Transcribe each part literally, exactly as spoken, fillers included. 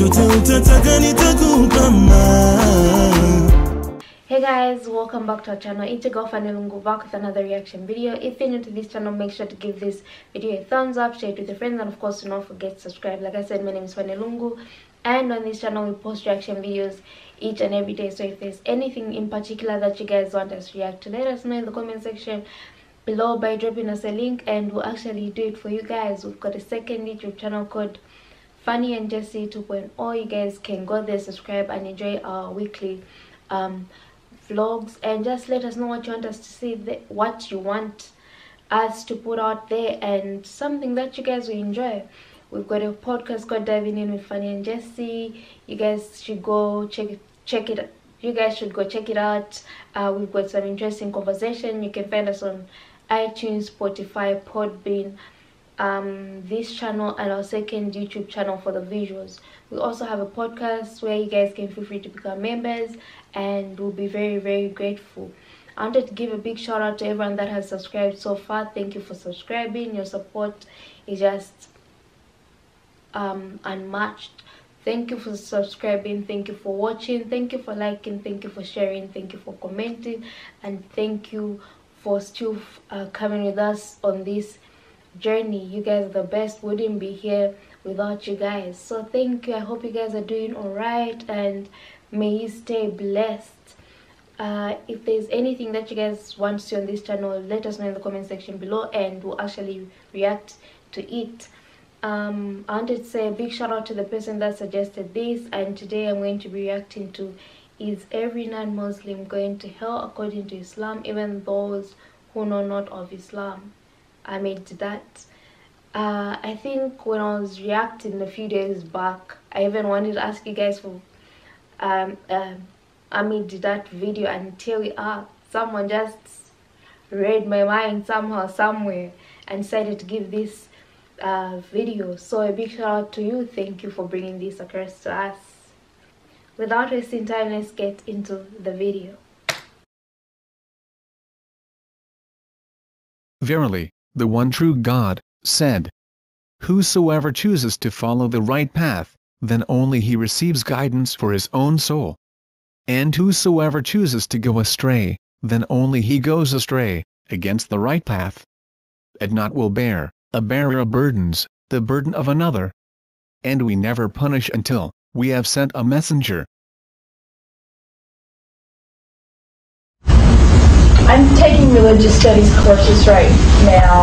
Hey guys, welcome back to our channel. It's your girl Fanelungu back with another reaction video. If you're new to this channel, make sure to give this video a thumbs up, share it with your friends, and of course do not forget to subscribe. Like I said, my name is Fanelungu, and on this channel we post reaction videos each and every day. So if there's anything in particular that you guys want us to react to, let us know in the comment section below by dropping us a link, and we'll actually do it for you guys. We've got a second YouTube channel called Fanny and Jessy two point oh. You guys can go there, subscribe, and enjoy our weekly um vlogs, and just let us know what you want us to see, what you want us to put out there, and something that you guys will enjoy. We've got a podcast called Diving In With Fanny and Jessy. You guys should go check it, check it you guys should go check it out. Uh we've got some interesting conversation. You can find us on iTunes, Spotify, Podbean, um this channel, and our second YouTube channel for the visuals. We also have a podcast where you guys can feel free to become members, and we'll be very very grateful. I wanted to give a big shout out to everyone that has subscribed so far. Thank you for subscribing. Your support is just um unmatched. Thank you for subscribing, thank you for watching, thank you for liking, thank you for sharing, thank you for commenting, and thank you for still uh, coming with us on this journey. You guys are the best. Wouldn't be here without you guys, so thank you. I hope you guys are doing all right, and may you stay blessed. Uh if there's anything that you guys want to see on this channel, let us know in the comment section below, and we'll actually react to it. um I wanted to say a big shout out to the person that suggested this, and today I'm going to be reacting to Is Every Non-Muslim Going to Hell According to Islam, Even Those Who Know Not of Islam? Ahmed Deedat. Uh, I think when I was reacting a few days back, I even wanted to ask you guys for um, uh, Ahmed Deedat video, and here we are. Someone just read my mind somehow, somewhere, and decided to give this uh, video. So a big shout out to you. Thank you for bringing this across to us. Without wasting time, let's get into the video. Verily, the one true God said, whosoever chooses to follow the right path, then only he receives guidance for his own soul. And whosoever chooses to go astray, then only he goes astray, against the right path. And not will bear, a bearer of burdens, the burden of another. And we never punish until we have sent a messenger. I'm taking religious studies courses right now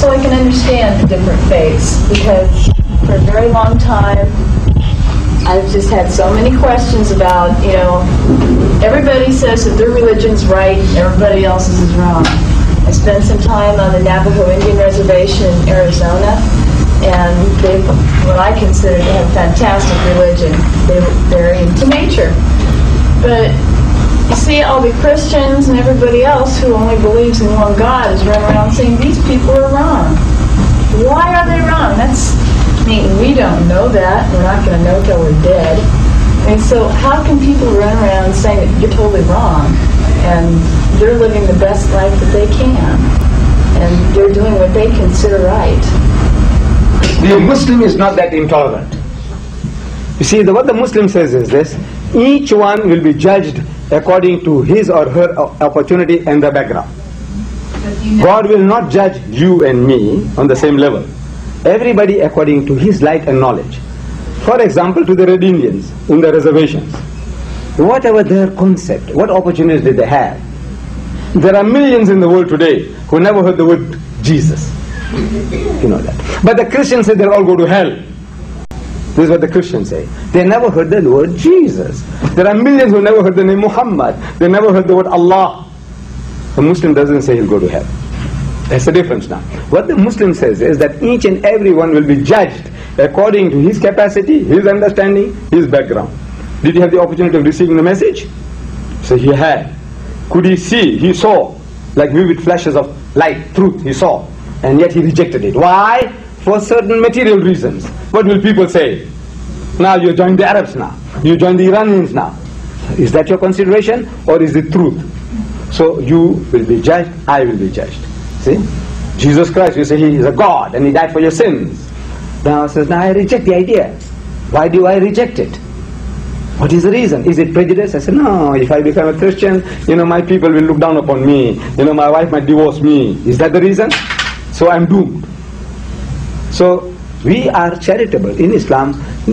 so I can understand the different faiths, because for a very long time I've just had so many questions about, you know, everybody says that their religion's right and everybody else's is wrong. I spent some time on the Navajo Indian Reservation in Arizona, and they've what I consider to have fantastic religion. They, they're into nature. But you see, all the Christians and everybody else who only believes in one God is running around saying these people are wrong. Why are they wrong? That's, I mean, we don't know that. We're not going to know till we're dead. And so how can people run around saying that you're totally wrong, and they're living the best life that they can, and they're doing what they consider right? The Muslim is not that intolerant. You see, the, what the Muslim says is this: each one will be judged according to his or her opportunity and the background. God will not judge you and me on the same level. Everybody according to his light and knowledge. For example, to the Red Indians in the reservations, whatever their concept, what opportunities did they have? There are millions in the world today who never heard the word Jesus. You know that. But the Christians say they'll all go to hell. This is what the Christians say. They never heard the word Jesus. There are millions who never heard the name Muhammad. They never heard the word Allah. A Muslim doesn't say he'll go to hell. That's the difference now. What the Muslim says is that each and every one will be judged according to his capacity, his understanding, his background. Did he have the opportunity of receiving the message? So he had. Could he see? He saw. Like vivid flashes of light, truth, he saw. And yet he rejected it. Why? For certain material reasons. What will people say? Now you join the Arabs now. You join the Iranians now. Is that your consideration, or is it truth? So you will be judged, I will be judged. See? Jesus Christ, you say he is a God and he died for your sins. Now says, now I reject the idea. Why do I reject it? What is the reason? Is it prejudice? I said, no, if I become a Christian, you know, my people will look down upon me. You know, my wife might divorce me. Is that the reason? So I'm doomed. So we are charitable in Islam.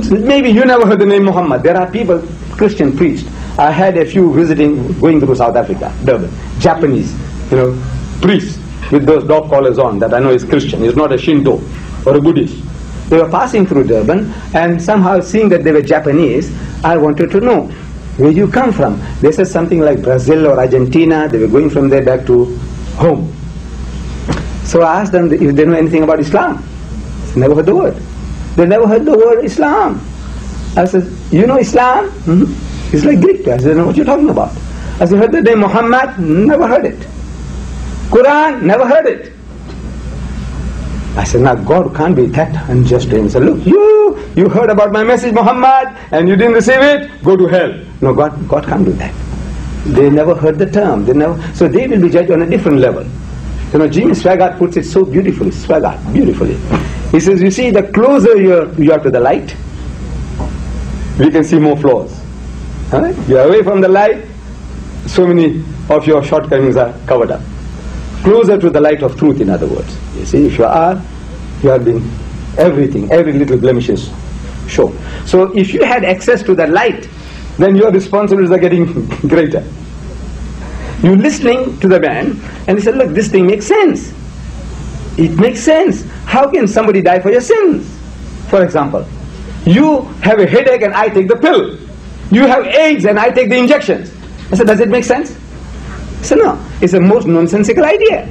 Maybe you never heard the name Muhammad. There are people, Christian priest. I had a few visiting, going through South Africa, Durban, Japanese, you know, priests with those dog collars on that I know is Christian. It's not a Shinto or a Buddhist. They were passing through Durban, and somehow seeing that they were Japanese, I wanted to know, where you come from? They said something like Brazil or Argentina. They were going from there back to home. So I asked them if they know anything about Islam. They never heard the word. They never heard the word Islam. I said, you know Islam? Mm-hmm. It's like Greek. I said, I don't know what you're talking about. I said, heard the name Muhammad? Never heard it. Quran? Never heard it. I said, now God can't be that unjust to him. He said, look, you, you heard about my message, Muhammad, and you didn't receive it, go to hell. No, God, God can't do that. They never heard the term. They never, so they will be judged on a different level. You know, Jimmy Swaggart puts it so beautifully, Swaggart, beautifully. He says, you see, the closer you are, you are to the light, we can see more flaws. Right? You are away from the light, so many of your shortcomings are covered up. Closer to the light of truth, in other words. You see, if you are, you have been everything, every little blemish is shown. So if you had access to that light, then your responsibilities are getting greater. You're listening to the man, and he said, look, this thing makes sense. It makes sense. How can somebody die for your sins? For example, you have a headache and I take the pill. You have AIDS and I take the injections. I said, does it make sense? So no, it's the most nonsensical idea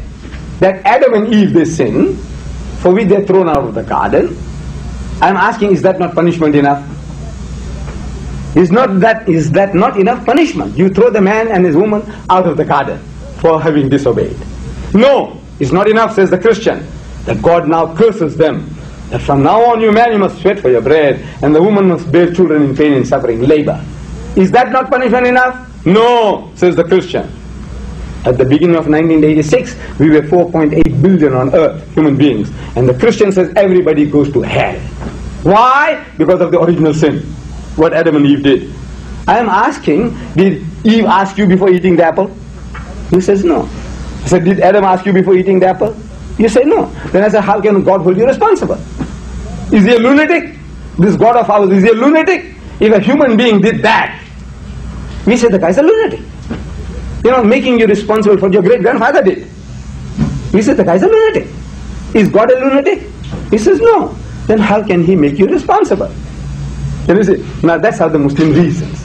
that Adam and Eve, they sin, for which they're thrown out of the garden. I'm asking, is that not punishment enough? Is not that, is that not enough punishment? You throw the man and his woman out of the garden for having disobeyed. No, it's not enough, says the Christian, that God now curses them, that from now on you man, you must sweat for your bread, and the woman must bear children in pain and suffering, labor. Is that not punishment enough? No, says the Christian. At the beginning of nineteen eighty-six, we were four point eight billion on earth, human beings. And the Christian says everybody goes to hell. Why? Because of the original sin, what Adam and Eve did. I am asking, did Eve ask you before eating the apple? He says no. I said, did Adam ask you before eating the apple? You say no. Then I said, how can God hold you responsible? Is he a lunatic? This God of ours, is he a lunatic? If a human being did that, we say the guy's a lunatic. You know, making you responsible for what your great-grandfather did. He says, the guy's a lunatic. Is God a lunatic? He says, no. Then how can he make you responsible? Then you see, now that's how the Muslim reasons.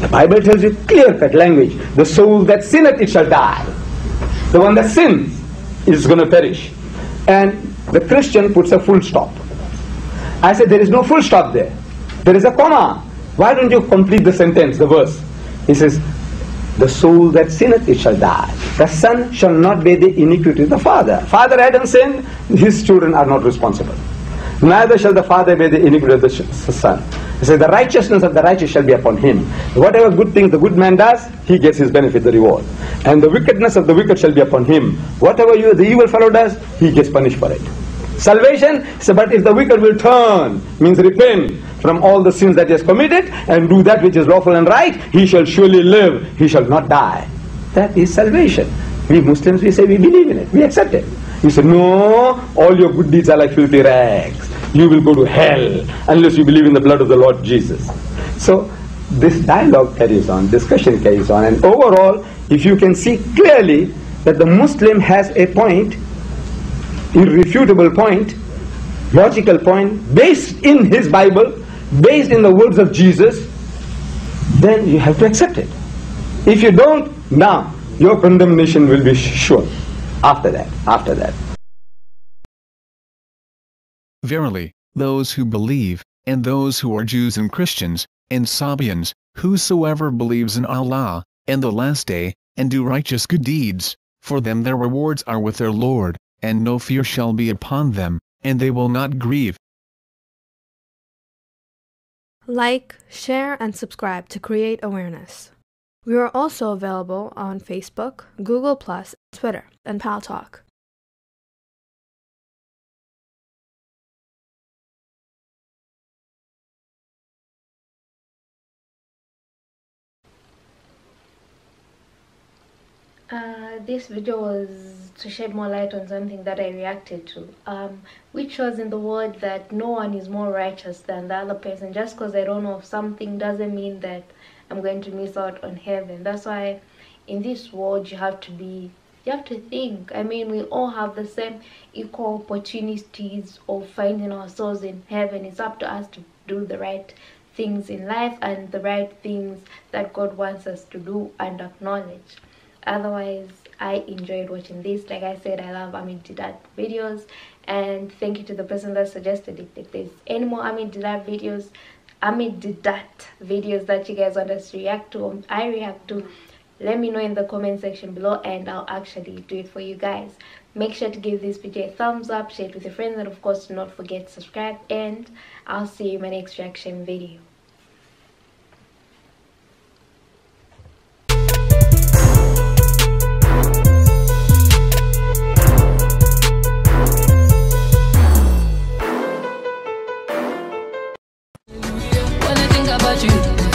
The Bible tells you clear-cut language. The soul that sinneth, it shall die. The one that sins is going to perish. And the Christian puts a full stop. I said, there is no full stop there. There is a comma. Why don't you complete the sentence, the verse? He says, the soul that sinneth, it shall die. The son shall not bear the iniquity of the father. Father Adam sinned, his children are not responsible. Neither shall the father bear the iniquity of the son. He says, the righteousness of the righteous shall be upon him. Whatever good thing the good man does, he gets his benefit, the reward. And the wickedness of the wicked shall be upon him. Whatever you, the evil fellow does, he gets punished for it. Salvation, so, but if the wicked will turn, means repent from all the sins that he has committed and do that which is lawful and right, he shall surely live, he shall not die. That is salvation. We Muslims, we say we believe in it, we accept it. You say, no, all your good deeds are like filthy rags. You will go to hell unless you believe in the blood of the Lord Jesus. So this dialogue carries on, discussion carries on, and overall, if you can see clearly that the Muslim has a point, irrefutable point, logical point, based in his Bible, based in the words of Jesus, then you have to accept it. If you don't, now your condemnation will be sure after that, after that. Verily, those who believe, and those who are Jews and Christians, and Sabians, whosoever believes in Allah, and the last day, and do righteous good deeds, for them their rewards are with their Lord, and no fear shall be upon them, and they will not grieve. Like, share, and subscribe to create awareness. We are also available on Facebook, Google plus, Twitter, and Pal Talk. Uh, this video was to shed more light on something that I reacted to, um, which was in the word that no one is more righteous than the other person. Just because I don't know of something doesn't mean that I'm going to miss out on heaven. That's why in this world you have to be, you have to think. I mean, we all have the same equal opportunities of finding ourselves in heaven. It's up to us to do the right things in life and the right things that God wants us to do and acknowledge. Otherwise, I enjoyed watching this. Like I said, I love Ahmed Deedat videos, and thank you to the person that suggested it. If there's any more Ahmed Deedat videos, Ahmed Deedat videos that you guys want us to react to, or I react to, let me know in the comment section below, and I'll actually do it for you guys. Make sure to give this video a thumbs up, share it with your friends, and of course, do not forget to subscribe. And I'll see you in my next reaction video. About you